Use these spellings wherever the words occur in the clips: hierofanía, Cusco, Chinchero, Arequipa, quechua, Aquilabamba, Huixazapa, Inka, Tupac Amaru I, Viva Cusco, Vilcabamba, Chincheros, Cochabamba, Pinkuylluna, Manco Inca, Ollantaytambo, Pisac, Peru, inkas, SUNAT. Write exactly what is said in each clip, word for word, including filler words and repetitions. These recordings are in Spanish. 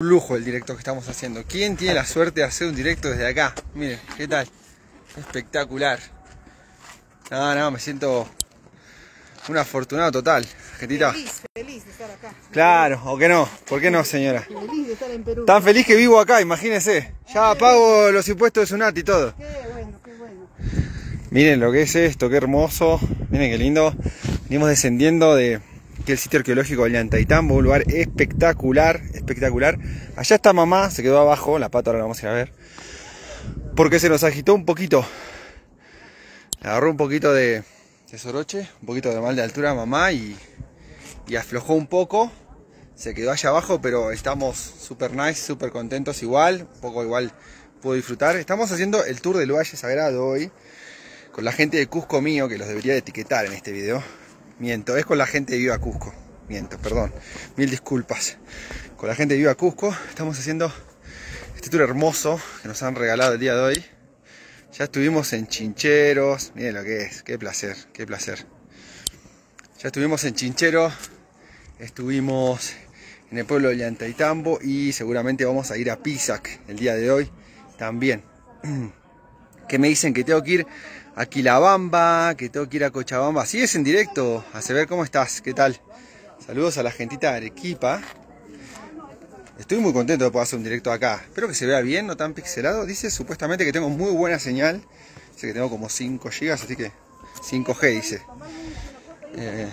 Lujo el directo que estamos haciendo. ¿Quién tiene la suerte de hacer un directo desde acá? Miren, ¿qué tal? Espectacular. No, no, me siento un afortunado total, Getita. Feliz, feliz de estar acá. Claro, o que no, ¿por qué no, señora? Feliz de estar en Perú. Tan feliz que vivo acá, imagínense. Ya pago los impuestos de SUNAT y todo. Qué bueno, qué bueno. Miren lo que es esto, qué hermoso. Miren qué lindo. Venimos descendiendo de... que el sitio arqueológico de Ollantaytambo, un lugar espectacular, espectacular. Allá está mamá, se quedó abajo, la pata ahora la vamos a ir a ver. Porque se nos agitó un poquito. Le agarró un poquito de, de soroche, un poquito de mal de altura a mamá y, y aflojó un poco. Se quedó allá abajo, pero estamos super nice, super contentos igual. Un poco igual puedo disfrutar. Estamos haciendo el tour del Valle Sagrado hoy con la gente de Cusco mío, que los debería etiquetar en este video. Miento, es con la gente de Viva Cusco. Miento, perdón. Mil disculpas. Con la gente de Viva Cusco estamos haciendo este tour hermoso que nos han regalado el día de hoy. Ya estuvimos en Chincheros. Miren lo que es. Qué placer, qué placer. Ya estuvimos en Chincheros. Estuvimos en el pueblo de Ollantaytambo. Y seguramente vamos a ir a Pisac el día de hoy también. Que me dicen que tengo que ir a Aquilabamba, que tengo que ir a Cochabamba. Así es en directo. Hace ver cómo estás, ¿qué tal? Saludos a la gentita de Arequipa. Estoy muy contento de poder hacer un directo acá. Espero que se vea bien, no tan pixelado. Dice supuestamente que tengo muy buena señal. Dice que tengo como cinco gigas, así que cinco G dice. Eh,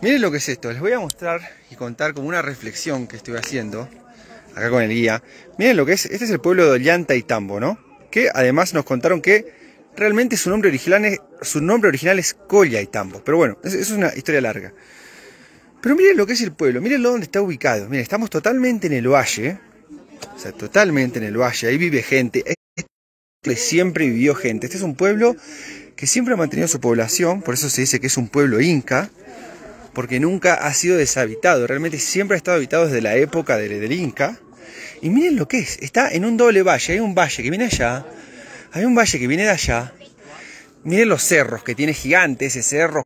miren lo que es esto. Les voy a mostrar y contar como una reflexión que estoy haciendo acá con el guía. Miren lo que es. Este es el pueblo de Ollantaytambo, ¿no? Que además nos contaron que realmente su nombre original es, su nombre original es Ollantaytambo. Pero bueno, eso es una historia larga. Pero miren lo que es el pueblo, miren dónde está ubicado. Miren, estamos totalmente en el valle. O sea, totalmente en el valle. Ahí vive gente. Este siempre vivió gente. Este es un pueblo que siempre ha mantenido su población. Por eso se dice que es un pueblo inca. Porque nunca ha sido deshabitado. Realmente siempre ha estado habitado desde la época del, del Inca. Y miren lo que es. Está en un doble valle. Hay un valle que viene allá. Hay un valle que viene de allá. Miren los cerros que tiene gigante ese cerro.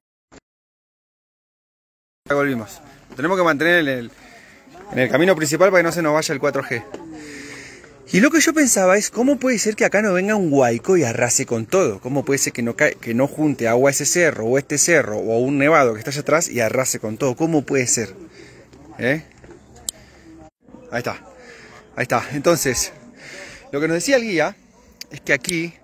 Ya volvimos. Lo tenemos que mantener en el, en el camino principal para que no se nos vaya el cuatro G. Y lo que yo pensaba es, ¿cómo puede ser que acá no venga un huaico y arrase con todo? ¿Cómo puede ser que no, que no junte agua a ese cerro o este cerro o un nevado que está allá atrás y arrase con todo? ¿Cómo puede ser? ¿Eh? Ahí está. Ahí está. Entonces, lo que nos decía el guía... es que aquí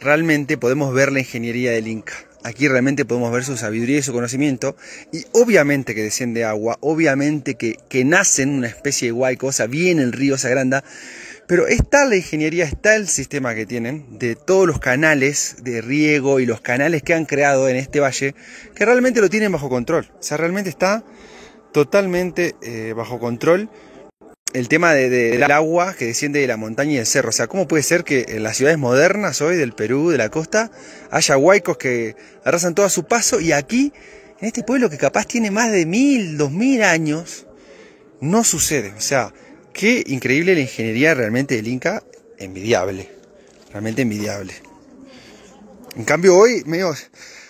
realmente podemos ver la ingeniería del Inca. Aquí realmente podemos ver su sabiduría y su conocimiento. Y obviamente que desciende agua. Obviamente que, que nacen una especie de huayco. O sea, bien el río se agranda. Pero está la ingeniería, está el sistema que tienen. De todos los canales de riego y los canales que han creado en este valle. Que realmente lo tienen bajo control. O sea, realmente está totalmente eh, bajo control. El tema de, de, del agua que desciende de la montaña y del cerro. O sea, ¿cómo puede ser que en las ciudades modernas hoy del Perú, de la costa, haya huaicos que arrasan todo a su paso? Y aquí, en este pueblo que capaz tiene más de mil, dos mil años, no sucede. O sea, qué increíble la ingeniería realmente del Inca. Envidiable. Realmente envidiable. En cambio hoy, medio,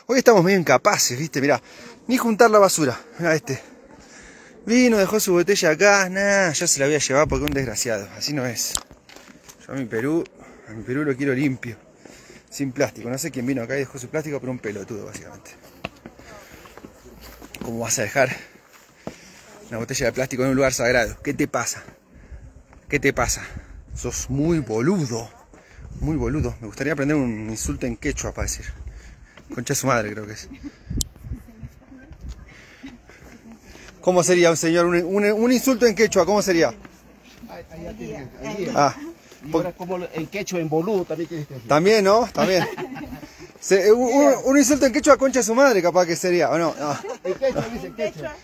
hoy estamos medio incapaces, ¿viste? Mirá, ni juntar la basura. Mirá este. Vino, dejó su botella acá, nada, ya se la voy a llevar porque es un desgraciado, así no es. Yo a mi Perú, a mi Perú lo quiero limpio, sin plástico. No sé quién vino acá y dejó su plástico, pero un pelotudo básicamente. ¿Cómo vas a dejar una botella de plástico en un lugar sagrado? ¿Qué te pasa? ¿Qué te pasa? Sos muy boludo, muy boludo. Me gustaría aprender un insulto en quechua para decir. Concha su madre creo que es. ¿Cómo sería un señor? Un, un, un insulto en quechua, ¿cómo sería? Ah, por... como en quechua, en boludo también tienes que decir. También, ¿no? También. Se, un, un insulto en quechua, concha de su madre, capaz que sería, ¿o no? No. En quechua, dice en quechua.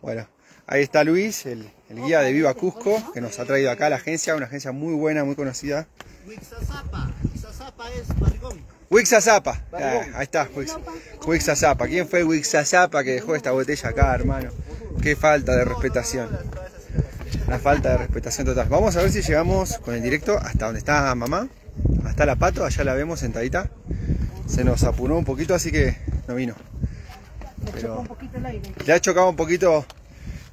Bueno, ahí está Luis, el, el guía de Viva Cusco, que nos ha traído acá a la agencia, una agencia muy buena, muy conocida. Huixazapa, Huixazapa es barrigón. Huixazapa, ah, ahí está, Huixazapa. ¿Quién fue Huixazapa que dejó esta botella acá, hermano? Qué falta de respetación. Una falta de respetación total. Vamos a ver si llegamos con el directo hasta donde está mamá. Hasta la pato, allá la vemos sentadita. Se nos apuró un poquito, así que no vino. Pero le ha chocado un poquito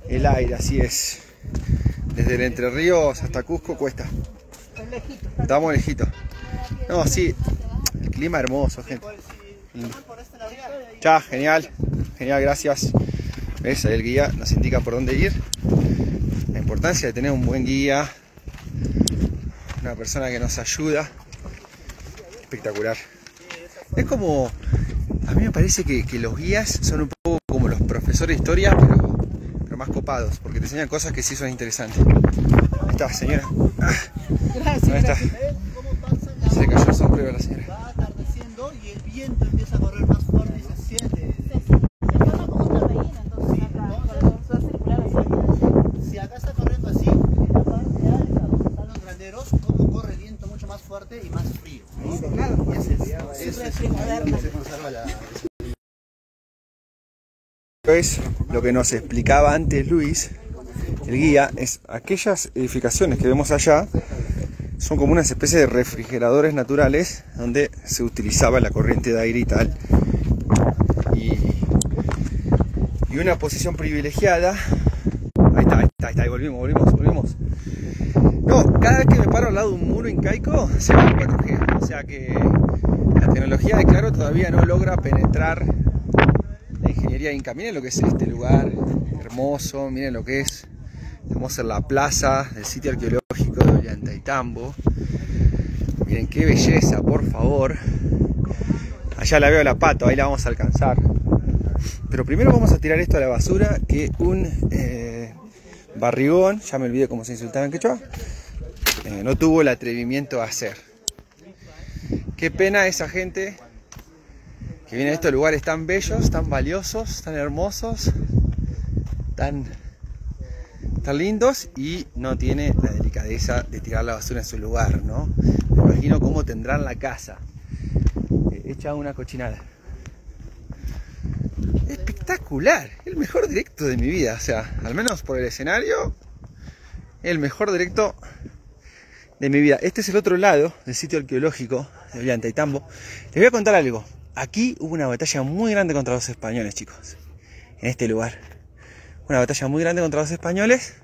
el aire, así es. Desde el Entre Ríos hasta Cusco cuesta. Estamos lejitos. No, sí, el clima hermoso, gente. Ya, genial, genial, gracias. ¿Ves? Ahí el guía nos indica por dónde ir. La importancia de tener un buen guía, una persona que nos ayuda. Espectacular. Es como, a mí me parece que, que los guías son un poco como los profesores de historia, pero, pero más copados, porque te enseñan cosas que sí son interesantes. Ahí está, señora. Gracias. Ahí está. Se cayó el sombrero a la señora. Va atardeciendo y el viento empieza a correr más fuerte y se siente. Se forma como una reina, entonces acá va a circular así. Si acá está corriendo así, en la parte alta, están los graneros, como corre el viento mucho más fuerte y más frío. Claro, ese es refrigerante. Es lo que nos explicaba antes Luis, el guía, es aquellas edificaciones que vemos allá son como unas especies de refrigeradores naturales donde se utilizaba la corriente de aire y tal. Y, y una posición privilegiada. Ahí está, ahí está, ahí está, ahí volvimos, volvimos, volvimos. No, cada vez que me paro al lado de un muro incaico se va el cuatro G. O sea que la tecnología de Claro todavía no logra penetrar la ingeniería inca. Miren lo que es este lugar hermoso, miren lo que es. Estamos en la plaza del sitio arqueológico de Ollantaytambo. Miren qué belleza, por favor. Allá la veo la pato, ahí la vamos a alcanzar. Pero primero vamos a tirar esto a la basura, que un eh, barrigón, ya me olvidé cómo se insultaba en quechua, eh, no tuvo el atrevimiento a hacer. Qué pena esa gente que viene a estos lugares tan bellos, tan valiosos, tan hermosos, tan... tan lindos, y no tiene la delicadeza de tirar la basura en su lugar, ¿no? Me imagino cómo tendrán la casa eh, hecha una cochinada. Espectacular, el mejor directo de mi vida, o sea, al menos por el escenario, el mejor directo de mi vida. Este es el otro lado del sitio arqueológico de Ollantaytambo. Les voy a contar algo, aquí hubo una batalla muy grande contra los españoles, chicos, en este lugar. Una batalla muy grande contra los españoles,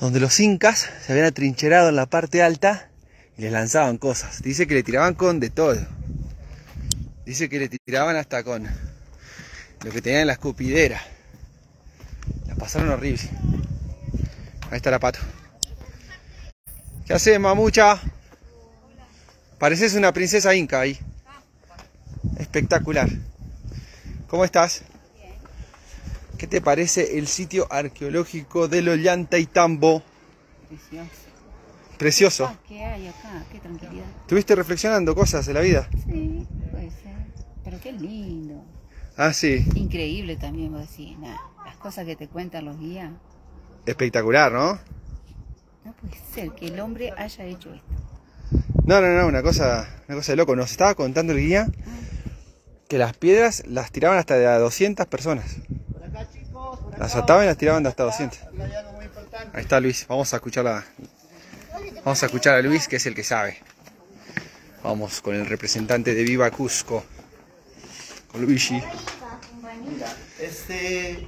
donde los incas se habían atrincherado en la parte alta y les lanzaban cosas. Dice que le tiraban con de todo. Dice que le tiraban hasta con lo que tenían en la escupidera. La pasaron horrible. Ahí está la pato. ¿Qué haces, mamucha? Pareces una princesa inca ahí. Espectacular. ¿Cómo estás? ¿Qué te parece el sitio arqueológico del Ollantaytambo? Precioso. Precioso. ¿Qué hay acá? Qué tranquilidad. ¿Estuviste reflexionando cosas de la vida? Sí, puede ser. Pero qué lindo. Ah, sí. Increíble también, vos decís. Nah, las cosas que te cuentan los guías. Espectacular, ¿no? No puede ser que el hombre haya hecho esto. No, no, no, una cosa, una cosa de loco. Nos estaba contando el guía que las piedras las tiraban hasta de a doscientas personas. Las ataban y las tiraban de hasta doscientas. Ahí está Luis, vamos a escuchar a, vamos a escuchar a Luis, que es el que sabe. Vamos con el representante de Viva Cusco, con Luigi. Este,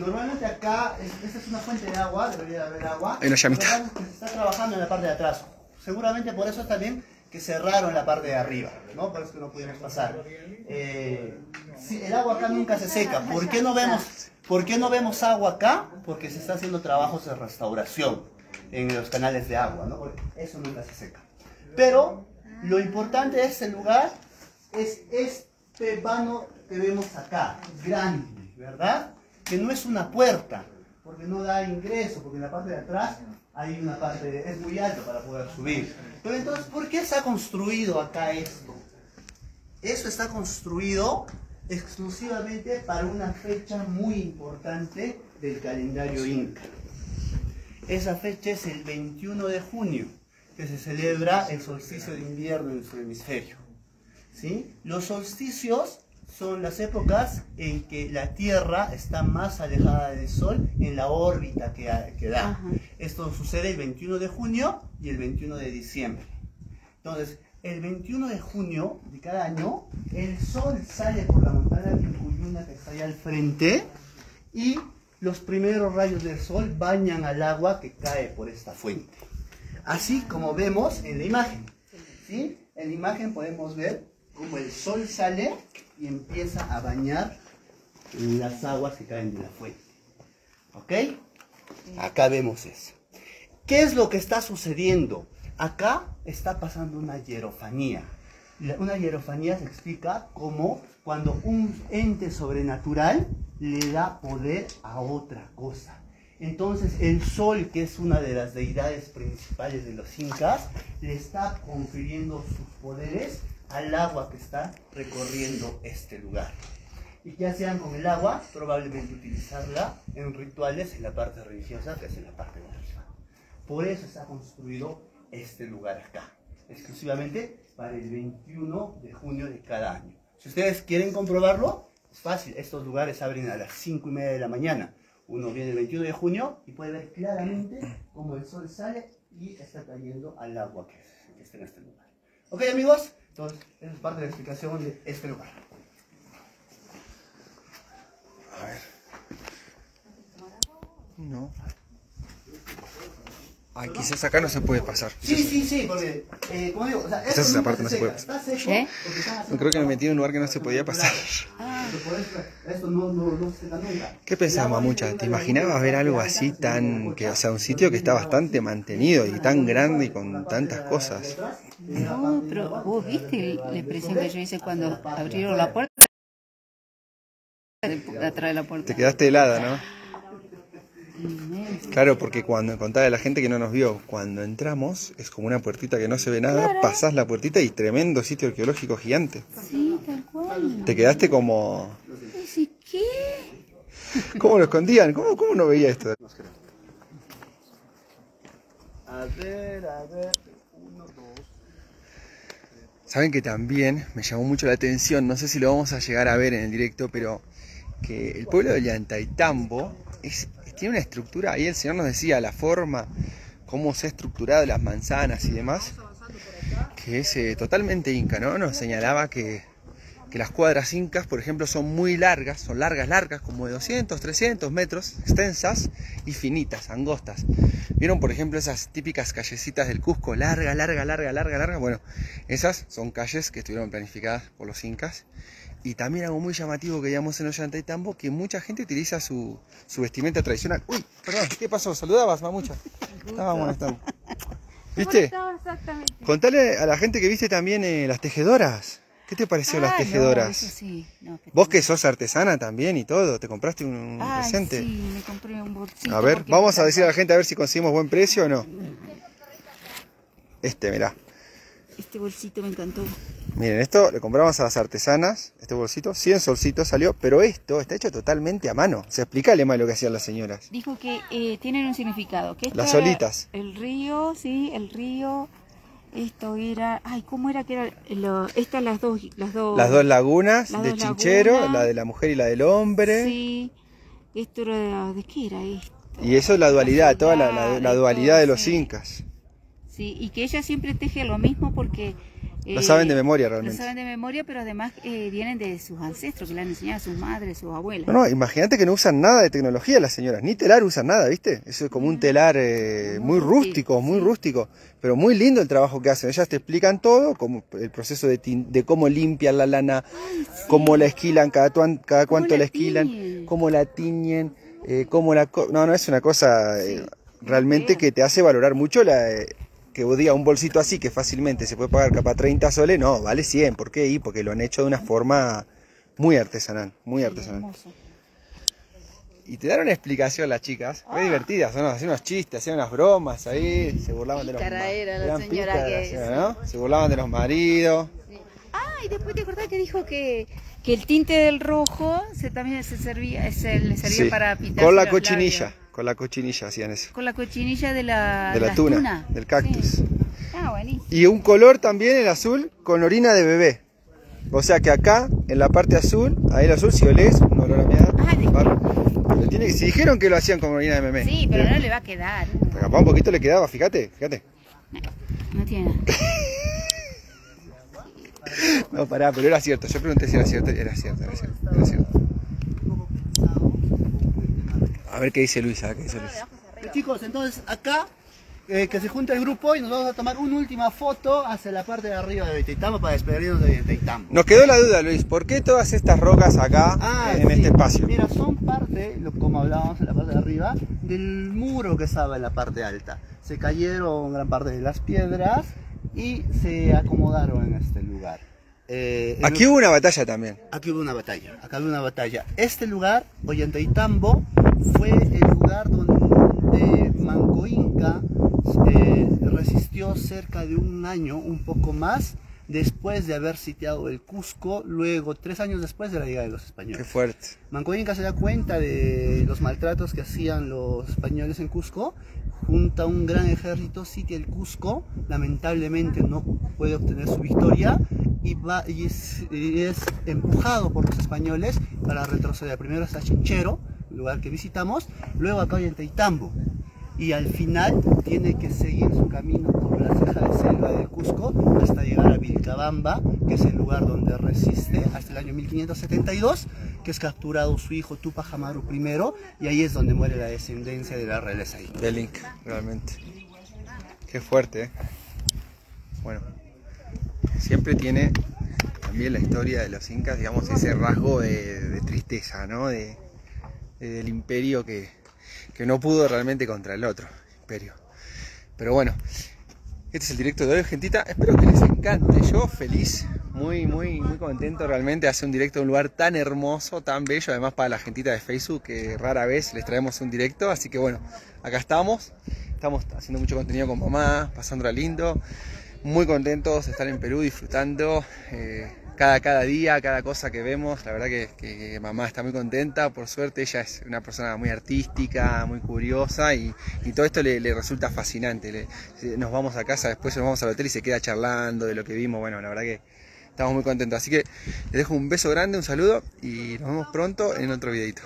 normalmente acá, esta es una fuente de agua, debería haber agua. Hay una llamita. Lo que pasa es que se está trabajando en la parte de atrás. Seguramente por eso también que cerraron la parte de arriba, ¿no? Por eso que no pudieron pasar. Eh, sí, el agua acá nunca se seca. ¿Por qué no vemos, por qué no vemos agua acá? Porque se está haciendo trabajos de restauración en los canales de agua, ¿no? Porque eso nunca se seca. Pero lo importante de este lugar es este vano que vemos acá, grande, ¿verdad? Que no es una puerta, porque no da ingreso, porque en la parte de atrás hay una parte, de, es muy alto para poder subir. Pero entonces, ¿por qué se ha construido acá esto? Eso está construido exclusivamente para una fecha muy importante del calendario inca. Esa fecha es el veintiuno de junio, que se celebra el solsticio de invierno en su hemisferio. ¿Sí? Los solsticios son las épocas en que la Tierra está más alejada del Sol en la órbita que, que da. Ajá. Esto sucede el veintiuno de junio y el veintiuno de diciembre. Entonces, el veintiuno de junio de cada año, el Sol sale por la montaña Pinkuylluna que está allá al frente y los primeros rayos del sol bañan al agua que cae por esta fuente. Así como vemos en la imagen, ¿sí? En la imagen podemos ver cómo el sol sale y empieza a bañar las aguas que caen de la fuente. ¿Ok? Acá vemos eso. ¿Qué es lo que está sucediendo? Acá está pasando una hierofanía. Una hierofanía se explica como cuando un ente sobrenatural le da poder a otra cosa. Entonces el sol, que es una de las deidades principales de los incas, le está confiriendo sus poderes al agua que está recorriendo este lugar. Y que hacían con el agua, probablemente utilizarla en rituales en la parte religiosa, que es en la parte de arriba. Por eso se ha construido este lugar acá, exclusivamente para el veintiuno de junio de cada año. Si ustedes quieren comprobarlo, es fácil, estos lugares abren a las cinco y media de la mañana. Uno viene el veintiuno de junio y puede ver claramente cómo el sol sale y está cayendo al agua que está en este lugar. Ok, amigos, entonces esa es parte de la explicación de este lugar. A ver. No. Ah, quizás acá no se puede pasar. Sí, sí, sí, porque, eh, como digo, o sea, quizás esa parte no se puede pasar. ¿Eh? No, creo que me metí en un lugar que no se podía pasar. Ah. ¿Qué pensabas, muchas? ¿Te imaginabas ver algo así tan, que, o sea, un sitio que está bastante mantenido y tan grande y con tantas cosas? No, pero vos viste la expresión que yo hice cuando abrieron la puerta. Atrás de la puerta. Te quedaste helada, ¿no? Claro, porque cuando contaba a la gente que no nos vio, cuando entramos es como una puertita que no se ve nada, claro. Pasás la puertita y tremendo sitio arqueológico gigante. Sí, tal cual. Te quedaste como... ¿Qué? ¿Cómo lo escondían? ¿Cómo, cómo no veía esto? A ver, a ver, uno, dos. Saben que también me llamó mucho la atención, no sé si lo vamos a llegar a ver en el directo, pero que el pueblo de Ollantaytambo es... tiene una estructura, ahí el señor nos decía la forma, cómo se ha estructurado las manzanas y demás, que es eh, totalmente inca, ¿no? Nos señalaba que, que las cuadras incas, por ejemplo, son muy largas, son largas, largas, como de doscientos, trescientos metros, extensas y finitas, angostas. ¿Vieron, por ejemplo, esas típicas callecitas del Cusco, larga, larga, larga, larga, larga? Bueno, esas son calles que estuvieron planificadas por los incas. Y también algo muy llamativo que veíamos en Ollantaytambo, que mucha gente utiliza su, su vestimenta tradicional. Uy, perdón, ¿qué pasó? ¿Saludabas, mamucha? Estábamos, estábamos. ¿Viste? Exactamente. Contale a la gente que viste también eh, las tejedoras. ¿Qué te pareció ah, las tejedoras? No, eso sí. No, que vos que sos artesana también y todo, ¿te compraste un, un Ay, presente? Sí, me compré un bolsito. A ver, vamos a decir a la gente a ver si conseguimos buen precio o no. Este, mirá. Este bolsito me encantó. Miren, esto le compramos a las artesanas, este bolsito, cien solcitos salió, pero esto está hecho totalmente a mano. O sea, explícale más lo que hacían las señoras. Dijo que eh, tienen un significado. Que las solitas. El río, sí, el río, esto era, ay, ¿cómo era que era? Estas las dos, las dos... Las dos lagunas las de dos Chinchero, lagunas. La de la mujer y la del hombre. Sí, esto era, ¿de qué era esto? Y eso es la dualidad, la toda la, la, la dualidad todo, de los sí. incas. Sí, y que ella siempre teje lo mismo porque... Eh, lo saben de memoria realmente. Lo saben de memoria, pero además eh, vienen de sus ancestros, que le han enseñado a sus madres, sus abuelas. No, no, imagínate que no usan nada de tecnología las señoras, ni telar usan nada, ¿viste? Eso es como un telar eh, muy rústico, muy rústico, pero muy lindo el trabajo que hacen. Ellas te explican todo, como el proceso de, de cómo limpian la lana, Ay, sí. cómo la esquilan, cada, cada cuánto la, la esquilan, tiñen? cómo la tiñen, eh, cómo la... Co no, no, es una cosa sí, eh, realmente que te hace valorar mucho la... Eh, que vos digas un bolsito así que fácilmente se puede pagar capaz treinta soles, no, vale cien. ¿Por qué? Y porque lo han hecho de una forma muy artesanal, muy artesanal. Y te dan una explicación las chicas, muy ah. divertidas, ¿no? Hacían unos chistes, hacían unas bromas ahí, sí. se burlaban de los maridos. ¿no? Se burlaban de los maridos. Sí. Ah, y después te acordás que dijo que, que el tinte del rojo se también se servía, se le servía sí. para pintar. Con la cochinilla. Labios. Con la cochinilla hacían eso. Con la cochinilla de la, de la tuna, tuna, del cactus. Sí. Ah, buenísimo. Y un color también, el azul, con orina de bebé. O sea que acá, en la parte azul, ahí el azul, si olés, un olor a meada. Ah, de... tiene... Si dijeron que lo hacían con orina de bebé. Sí, pero no le va a quedar. ¿No? Capaz un poquito le quedaba, fíjate, fíjate. No, no tiene nada. No, pará, pero era cierto. Yo pregunté si era cierto, era cierto, era cierto. Era cierto. A ver qué dice Luisa, qué dice Luisa. Pues chicos, entonces acá eh, que se junta el grupo y nos vamos a tomar una última foto hacia la parte de arriba de Ollantaytambo para despedirnos de Ollantaytambo. Nos quedó la duda, Luis, ¿por qué todas estas rocas acá ah, en sí. este espacio? Mira, son parte, como hablábamos en la parte de arriba, del muro que estaba en la parte alta. Se cayeron gran parte de las piedras y se acomodaron en este lugar. Eh, aquí hubo una batalla también. Aquí hubo una batalla, acá hubo una batalla. Este lugar, Ollantaytambo, fue el lugar donde Manco Inca eh, resistió cerca de un año, un poco más, después de haber sitiado el Cusco, luego tres años después de la llegada de los españoles. Qué fuerte. Manco Inca se da cuenta de los maltratos que hacían los españoles en Cusco, junta un gran ejército, sitia el Cusco, lamentablemente no puede obtener su victoria y, va, y, es, y es empujado por los españoles para retroceder. Primero hasta Chinchero, lugar que visitamos, luego acá Ollantaytambo, y al final tiene que seguir su camino por la ceja de selva del Cusco hasta llegar a Vilcabamba, que es el lugar donde resiste hasta el año mil quinientos setenta y dos, que es capturado su hijo Tupac Amaru primero, y ahí es donde muere la descendencia de la realeza inca. Del Inca, realmente. Qué fuerte, ¿eh? Bueno, siempre tiene también la historia de los incas, digamos, ese rasgo de, de tristeza, ¿no? De, de, del imperio que... que no pudo realmente contra el otro imperio. Pero bueno, este es el directo de hoy, gentita. Espero que les encante. Yo feliz, muy, muy, muy contento realmente de hacer un directo de un lugar tan hermoso, tan bello. Además para la gentita de Facebook, que rara vez les traemos un directo. Así que bueno, acá estamos. Estamos haciendo mucho contenido con mamá, pasándola lindo. Muy contentos de estar en Perú, disfrutando. Eh, Cada, cada día, cada cosa que vemos, la verdad que, que, que mamá está muy contenta, por suerte ella es una persona muy artística, muy curiosa y, y todo esto le, le resulta fascinante. Le, nos vamos a casa, después nos vamos al hotel y se queda charlando de lo que vimos, bueno, la verdad que estamos muy contentos. Así que les dejo un beso grande, un saludo y nos vemos pronto en otro videito.